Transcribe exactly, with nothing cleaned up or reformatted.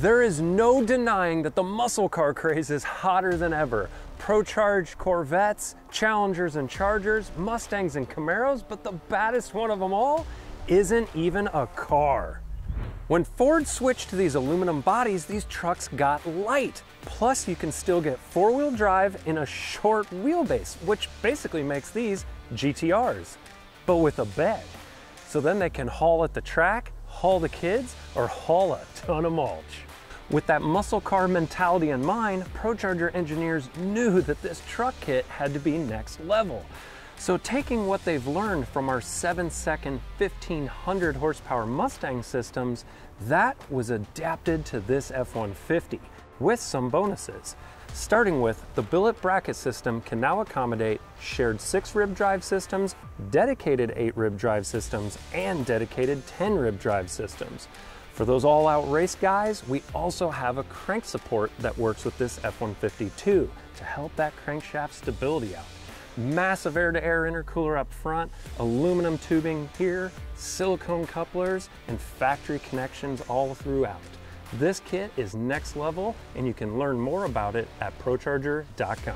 There is no denying that the muscle car craze is hotter than ever. ProCharge Corvettes, Challengers and Chargers, Mustangs and Camaros, but the baddest one of them all isn't even a car. When Ford switched to these aluminum bodies, these trucks got light. Plus, you can still get four-wheel drive in a short wheelbase, which basically makes these G T Rs, but with a bed. So then they can haul at the track, haul the kids, or haul a ton of mulch. With that muscle car mentality in mind, ProCharger engineers knew that this truck kit had to be next level. So taking what they've learned from our seven-second fifteen hundred horsepower Mustang systems, that was adapted to this F one fifty with some bonuses. Starting with, the billet bracket system can now accommodate shared six rib drive systems, dedicated eight rib drive systems, and dedicated ten rib drive systems. For those all-out race guys, we also have a crank support that works with this F one fifty too, to help that crankshaft stability out. Massive air-to-air intercooler up front, aluminum tubing here, silicone couplers, and factory connections all throughout. This kit is next level, and you can learn more about it at ProCharger dot com.